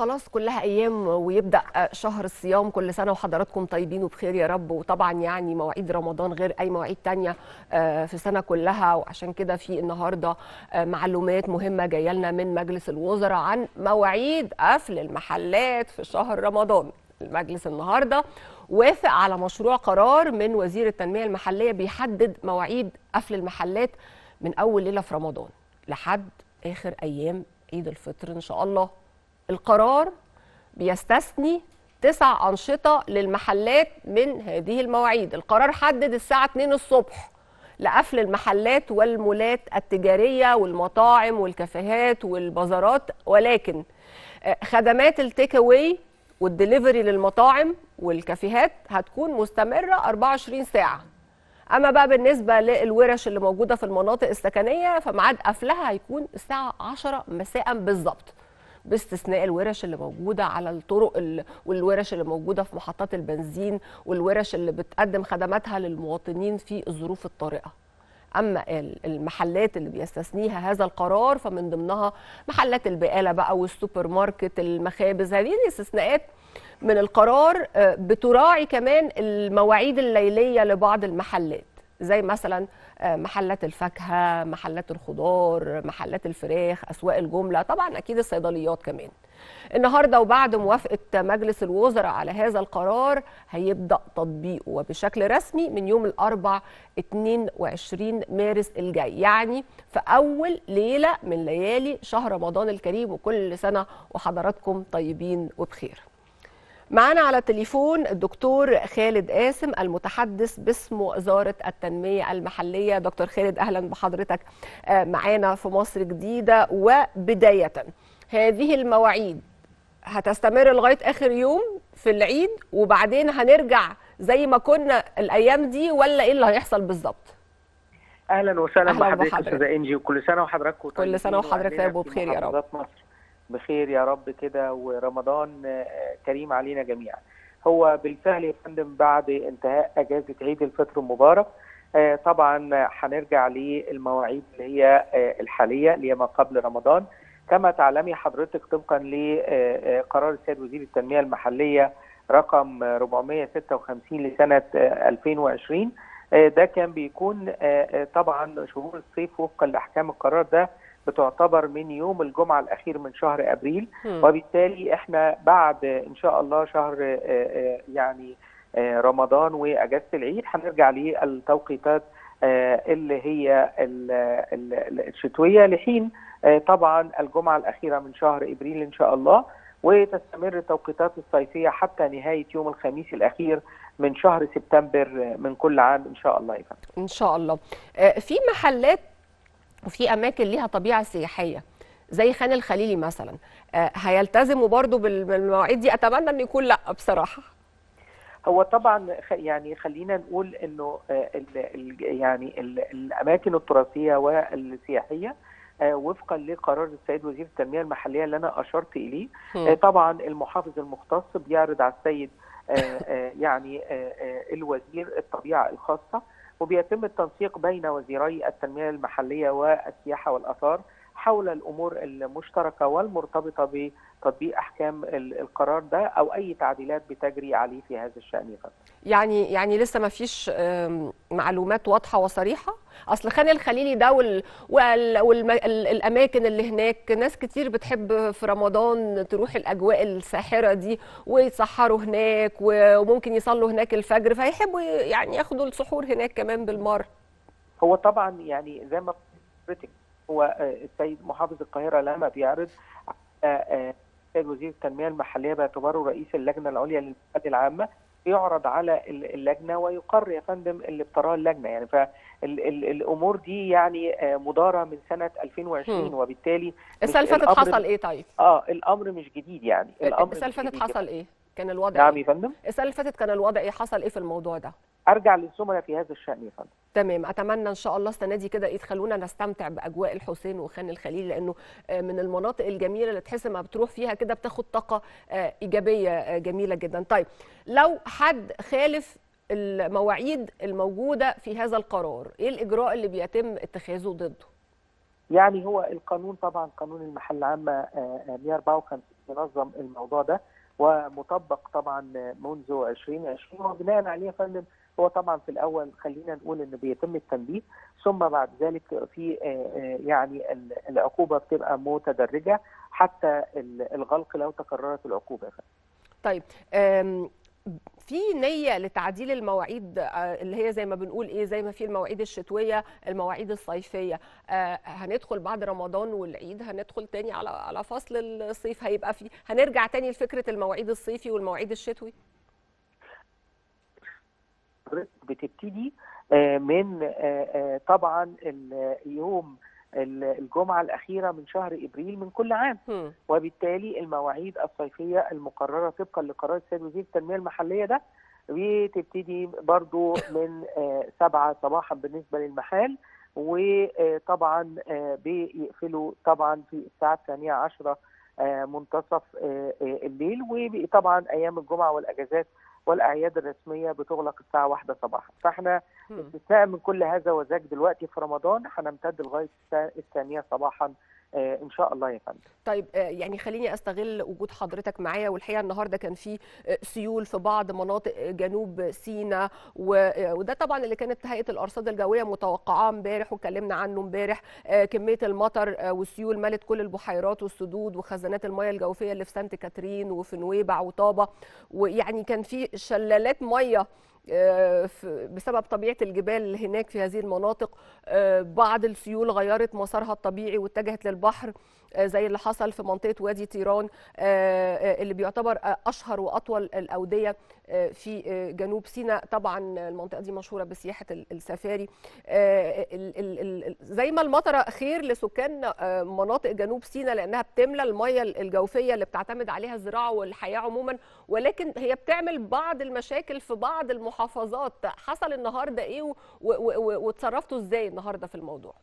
خلاص كلها أيام ويبدأ شهر الصيام. كل سنة وحضراتكم طيبين وبخير يا رب. وطبعا يعني مواعيد رمضان غير أي مواعيد تانية في السنة كلها، وعشان كده في النهاردة معلومات مهمة جاية لنا من مجلس الوزراء عن مواعيد قفل المحلات في شهر رمضان. المجلس النهارده وافق على مشروع قرار من وزير التنمية المحلية بيحدد مواعيد قفل المحلات من أول ليلة في رمضان لحد آخر أيام عيد الفطر إن شاء الله. القرار بيستثني 9 أنشطة للمحلات من هذه المواعيد. القرار حدد الساعة 2 الصبح لقفل المحلات والمولات التجارية والمطاعم والكافيهات والبازارات، ولكن خدمات التيكاواي والدليفري للمطاعم والكافيهات هتكون مستمرة 24 ساعة. أما بقى بالنسبة للورش اللي موجودة في المناطق السكنية فميعاد قفلها هيكون الساعة 10 مساء بالظبط، باستثناء الورش اللي موجودة على الطرق والورش اللي موجودة في محطات البنزين والورش اللي بتقدم خدماتها للمواطنين في الظروف الطارئة. أما المحلات اللي بيستثنيها هذا القرار فمن ضمنها محلات البقالة بقى والسوبر ماركت، المخابز، هذه الاستثناءات من القرار. بتراعي كمان المواعيد الليلية لبعض المحلات زي مثلا محلات الفاكهة، محلات الخضار، محلات الفراخ، أسواق الجملة، طبعا أكيد الصيدليات كمان. النهاردة وبعد موافقة مجلس الوزراء على هذا القرار هيبدأ تطبيقه وبشكل رسمي من يوم الأربعاء 22 مارس الجاي، يعني في أول ليلة من ليالي شهر رمضان الكريم. وكل سنة وحضراتكم طيبين وبخير. معانا على التليفون الدكتور خالد قاسم المتحدث باسم وزارة التنمية المحلية. دكتور خالد أهلا بحضرتك معانا في مصر جديدة. وبداية هذه المواعيد هتستمر لغاية آخر يوم في العيد وبعدين هنرجع زي ما كنا الأيام دي، ولا إيه اللي هيحصل بالظبط؟ أهلا وسهلا بحضرتك أستاذة إنجي، وكل سنة وحضرتك كل سنة وحضرتك طيب وبخير يا رب. بخير يا رب كده، ورمضان كريم علينا جميعا. هو بالفعل يا فندم بعد انتهاء اجازه عيد الفطر المبارك طبعا هنرجع للمواعيد اللي هي الحاليه اللي هي ما قبل رمضان. كما تعلمي حضرتك طبقا لقرار السيد وزير التنميه المحليه رقم 456 لسنه 2020، ده كان بيكون طبعا شهور الصيف وفقا لاحكام القرار ده بتعتبر من يوم الجمعة الأخير من شهر أبريل، وبالتالي احنا بعد إن شاء الله شهر يعني رمضان وأجازة العيد هنرجع للتوقيتات اللي هي الشتوية لحين طبعا الجمعة الأخيرة من شهر أبريل إن شاء الله، وتستمر التوقيتات الصيفية حتى نهاية يوم الخميس الأخير من شهر سبتمبر من كل عام إن شاء الله. إن شاء الله في محلات وفي اماكن ليها طبيعه سياحيه زي خان الخليلي مثلا هيلتزموا برضو بالمواعيد دي؟ اتمنى ان يكون لا بصراحه. هو طبعا يعني خلينا نقول انه يعني الاماكن التراثيه والسياحيه وفقا لقرار السيد وزير التنميه المحليه اللي انا اشرت اليه طبعا المحافظ المختص بيعرض على السيد يعني الوزير الطبيعه الخاصه، وبيتم التنسيق بين وزيري التنمية المحلية والسياحة والآثار حول الأمور المشتركة والمرتبطة بتطبيق أحكام القرار ده أو أي تعديلات بتجري عليه في هذا الشأن. يعني لسه ما فيش معلومات واضحة وصريحة. أصل خان الخليلي ده والأماكن اللي هناك ناس كتير بتحب في رمضان تروح الأجواء الساحرة دي ويتسحروا هناك وممكن يصلوا هناك الفجر، فيحبوا يعني ياخدوا السحور هناك كمان بالمرة. هو طبعا يعني زي ما هو السيد محافظ القاهرة لما بيعرض السيد وزير التنمية المحلية باعتباره رئيس اللجنة العليا للمحلات العامة بيعرض على اللجنة ويقر يا فندم اللي اقتراه اللجنة. يعني فالأمور دي يعني مدارة من سنة 2020 وبالتالي السنة اللي فاتت حصل ايه طيب؟ الأمر مش جديد يعني. السنة اللي فاتت حصل ايه؟ كان الوضع نعم يا فندم؟ السنة اللي فاتت كان الوضع ايه؟ حصل ايه في الموضوع ده؟ ارجع للزملاء في هذا الشأن يا فندم. تمام، اتمنى ان شاء الله السنه دي كده يتخلونا نستمتع باجواء الحسين وخان الخليل، لانه من المناطق الجميله اللي تحس ما بتروح فيها كده بتاخد طاقه ايجابيه جميله جدا. طيب لو حد خالف المواعيد الموجوده في هذا القرار، ايه الاجراء اللي بيتم اتخاذه ضده؟ يعني هو القانون طبعا قانون المحل العامة 154 نظم الموضوع ده ومطبق طبعا منذ 2020، وبناء عليه يا فندم هو طبعا في الاول خلينا نقول انه بيتم التنبيه، ثم بعد ذلك في يعني العقوبه بتبقى متدرجه حتى الغلق لو تكررت العقوبه. طيب في نيه لتعديل المواعيد اللي هي زي ما بنقول ايه، زي ما في المواعيد الشتويه، المواعيد الصيفيه، هندخل بعد رمضان والعيد هندخل تاني على فصل الصيف، هيبقى في هنرجع تاني لفكره المواعيد الصيفي والمواعيد الشتوي؟ بتبتدي من طبعا يوم الجمعه الاخيره من شهر ابريل من كل عام، وبالتالي المواعيد الصيفيه المقرره طبقا لقرار السيد وزير التنميه المحليه ده بتبتدي برضو من 7 صباحا بالنسبه للمحال، وطبعا بيقفلوا طبعا في الساعه 12 منتصف الليل، وطبعا ايام الجمعه والاجازات والاعياد الرسميه بتغلق الساعه 1 صباحا، فاحنا استثناء من كل هذا وذاك دلوقتي في رمضان هنمتد لغايه الثانيه صباحا ان شاء الله يا فندم. طيب يعني خليني استغل وجود حضرتك معايا، والحقيقه النهارده كان في سيول في بعض مناطق جنوب سيناء، وده طبعا اللي كانت هيئه الارصاد الجويه متوقعاه امبارح واتكلمنا عنه امبارح، كميه المطر والسيول ملت كل البحيرات والسدود وخزانات المياه الجوفيه اللي في سانت كاترين وفي نويبع وطابه، ويعني كان في شلالات مياه بسبب طبيعة الجبال هناك في هذه المناطق. بعض السيول غيرت مسارها الطبيعي واتجهت للبحر زي اللي حصل في منطقة وادي تيران اللي بيعتبر أشهر وأطول الأودية في جنوب سيناء. طبعا المنطقة دي مشهورة بسياحة السفاري. زي ما المطرة خير لسكان مناطق جنوب سيناء لأنها بتملى المياه الجوفية اللي بتعتمد عليها الزراعة والحياة عموما، ولكن هي بتعمل بعض المشاكل في بعض المحافظات. حصل النهارده ايه واتصرفتوا ازاي النهارده في الموضوع؟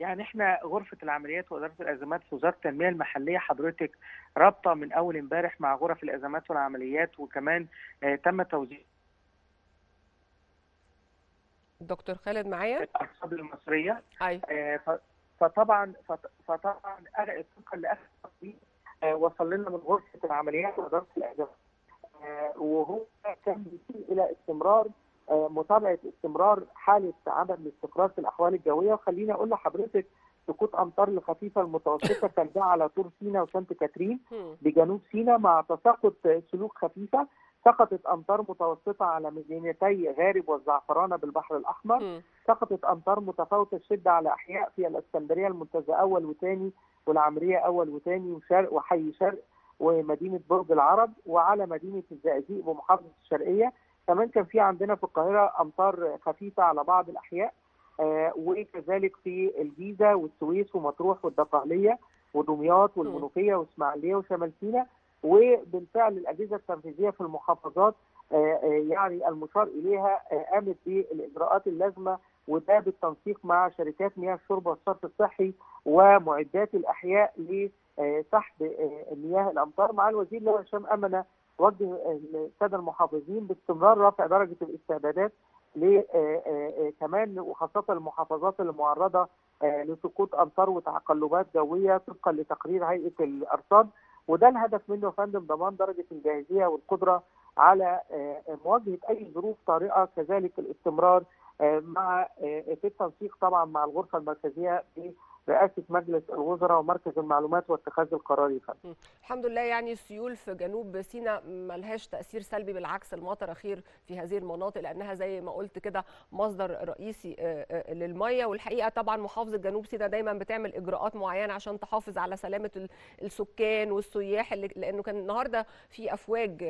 يعني احنا غرفه العمليات واداره الازمات في وزاره التنميه المحليه حضرتك رابطه من اول امبارح مع غرف الازمات والعمليات، وكمان تم توزيع دكتور خالد معايا الارصاد المصريه. فطبعا طبقا لاخر التصويت وصل لنا من غرفه العمليات واداره الازمات، وهو كان بيسيء الى استمرار متابعه استمرار حاله عدم الاستقرار في الاحوال الجويه. وخليني اقول لحضرتك سقوط امطار الخفيفه المتوسطه كان ده على طول سيناء وسانت كاترين بجنوب سيناء، مع تساقط سلوك خفيفه. سقطت امطار متوسطه على مدينتي غارب والزعفرانه بالبحر الاحمر. سقطت امطار متفاوته الشده على احياء في الاسكندريه، المنتزه اول وثاني، والعمريه اول وثاني، وشرق وحي شرق، ومدينه برج العرب، وعلى مدينه الزقازيق بمحافظه الشرقيه. كمان كان في عندنا في القاهره امطار خفيفه على بعض الاحياء، وكذلك في الجيزه والسويس ومطروح والدقهليه ودمياط والمنوفيه واسماعيليه وشمال سيناء. وبالفعل الاجهزه التنفيذيه في المحافظات يعني المشار اليها قامت بالاجراءات اللازمه، وده بالتنسيق مع شركات مياه الشرب والصرف الصحي ومعدات الاحياء ل سحب مياه الامطار، مع الوزير اللي هو هشام امنه وجه الساده المحافظين باستمرار رفع درجه الاستعدادات كمان وخاصه المحافظات المعرضه لسقوط امطار وتقلبات جويه طبقا لتقرير هيئه الارصاد. وده الهدف منه يا فندم ضمان درجه الجاهزيه والقدره على مواجهه اي ظروف طارئه، كذلك الاستمرار مع في التنسيق طبعا مع الغرفه المركزيه برئاسة مجلس الوزراء ومركز المعلومات واتخاذ القرار. الحمد لله يعني السيول في جنوب سيناء ملهاش تأثير سلبي، بالعكس المطر خير في هذه المناطق لأنها زي ما قلت كده مصدر رئيسي للمية. والحقيقة طبعا محافظة جنوب سيناء دايما بتعمل إجراءات معينة عشان تحافظ على سلامة السكان والسياح، لأنه كان النهارده في أفواج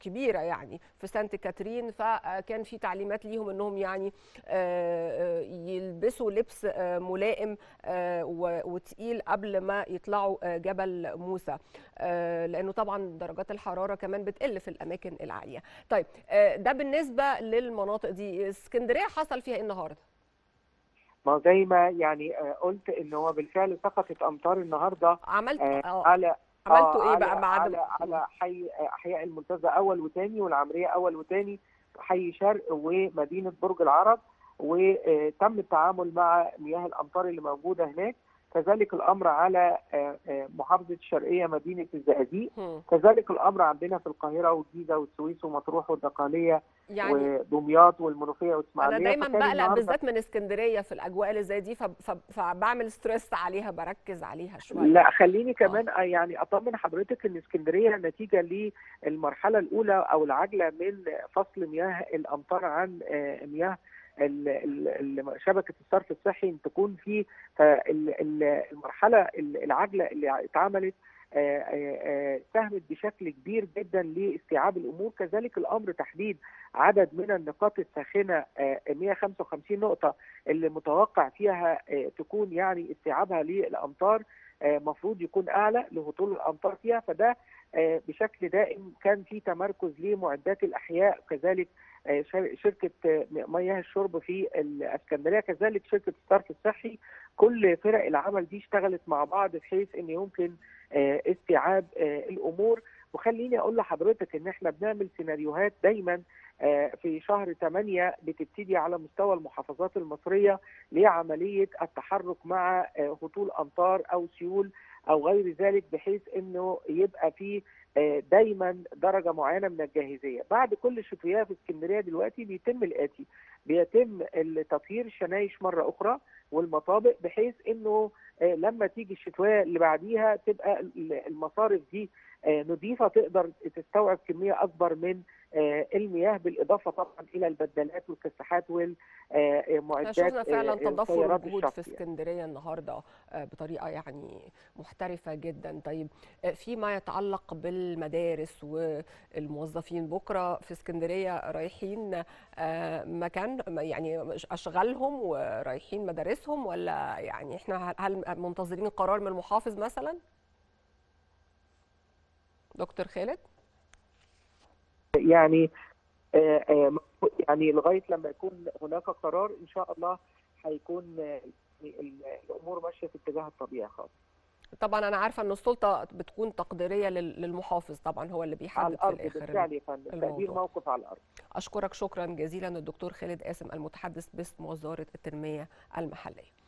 كبيرة يعني في سانت كاترين، فكان في تعليمات ليهم أنهم يعني يلبسوا لبس ملائم وتقيل قبل ما يطلعوا جبل موسى، لأنه طبعا درجات الحرارة كمان بتقل في الأماكن العالية. طيب ده بالنسبة للمناطق دي. اسكندرية حصل فيها إيه النهاردة؟ ما زي ما يعني قلت إن هو بالفعل سقطت أمطار النهاردة. عملتوا إيه بقى مع على أحياء المنتزه أول وتاني، والعمرية أول وتاني، حي شرق، ومدينة برج العرب. وتم التعامل مع مياه الامطار اللي موجوده هناك. كذلك الامر على محافظه الشرقيه مدينه الزقازيق، كذلك الامر عندنا في القاهره والجيزه والسويس ومطروح والبقاليه يعني ودمياط والمنوفيه واسماعيليه. انا دايما بقلق بالذات من اسكندريه في الاجواء اللي زي دي، فبعمل ستريس عليها، بركز عليها شويه. لا خليني كمان يعني اطمن حضرتك ان اسكندريه نتيجه للمرحله الاولى او العجله من فصل مياه الامطار عن مياه شبكه الصرف الصحي ان تكون في المرحله العاجله اللي اتعملت ساهمت بشكل كبير جدا لاستيعاب الامور. كذلك الامر تحديد عدد من النقاط الساخنه 155 نقطه اللي متوقع فيها تكون يعني استيعابها للامطار مفروض يكون اعلى لهطول الامطار فيها، فده بشكل دائم كان في تمركز لمعدات الاحياء، كذلك شركه مياه الشرب في الاسكندريه، كذلك شركه الصرف الصحي. كل فرق العمل دي اشتغلت مع بعض بحيث ان يمكن استيعاب الامور. وخليني اقول لحضرتك ان احنا بنعمل سيناريوهات دايما في شهر 8 بتبتدي على مستوى المحافظات المصريه لعمليه التحرك مع هطول امطار او سيول او غير ذلك، بحيث انه يبقى في دايما درجه معينه من الجاهزيه. بعد كل الشتوية في اسكندريه دلوقتي بيتم الاتي، بيتم تطهير الشنايش مره اخرى والمطابق، بحيث انه لما تيجي الشتوية اللي بعديها تبقى المصارف دي نظيفه تقدر تستوعب كميه اكبر من المياه، بالاضافه طبعا الى البدلات والكساحات والمعدات. شفنا فعلا تضافر وجود في اسكندريه النهارده بطريقه يعني محترفه جدا. طيب فيما يتعلق بالمدارس والموظفين، بكره في اسكندريه رايحين مكان يعني اشغالهم ورايحين مدارسهم، ولا يعني احنا هل منتظرين قرار من المحافظ مثلا؟ دكتور خالد يعني لغايه لما يكون هناك قرار ان شاء الله هيكون الامور ماشيه في اتجاه الطبيعي خالص. طبعا انا عارفه ان السلطه بتكون تقديريه للمحافظ، طبعا هو اللي بيحدد في الاخر بالفعل يا فندم تقدير موقف على الارض. اشكرك شكرا جزيلا الدكتور خالد قاسم المتحدث باسم وزاره التنميه المحليه.